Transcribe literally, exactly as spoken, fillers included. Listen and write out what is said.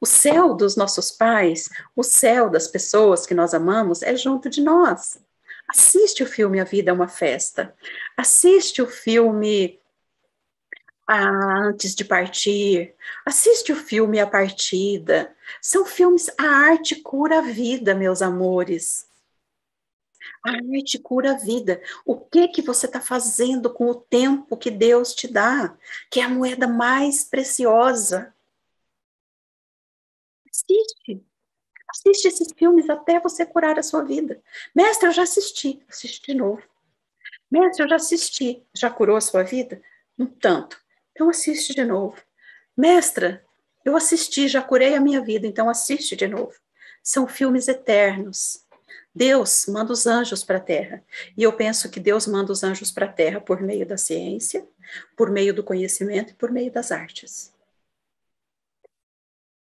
O céu dos nossos pais, o céu das pessoas que nós amamos é junto de nós. Assiste o filme A Vida é uma Festa. Assiste o filme Antes de Partir. Assiste o filme A Partida. São filmes, a arte cura a vida, meus amores. A arte cura a vida. O que que você está fazendo com o tempo que Deus te dá? Que é a moeda mais preciosa. Assiste. Assiste esses filmes até você curar a sua vida. Mestre, eu já assisti. Assiste de novo. Mestre, eu já assisti. Já curou a sua vida? Um tanto. Então assiste de novo. Mestra, eu assisti, já curei a minha vida. Então assiste de novo. São filmes eternos. Deus manda os anjos para a Terra. E eu penso que Deus manda os anjos para a Terra por meio da ciência, por meio do conhecimento e por meio das artes.